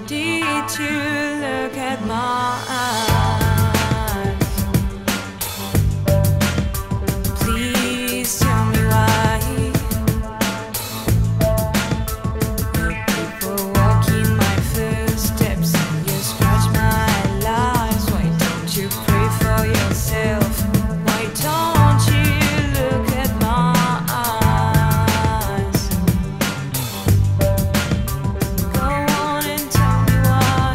did you look at my eyes? Please tell me why. People walking my footsteps, and you scratch my lies. Why don't you pray for yourself? Why don't you look at my eyes? Go on and tell me why.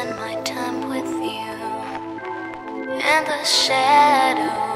spend my time with you in the shadows.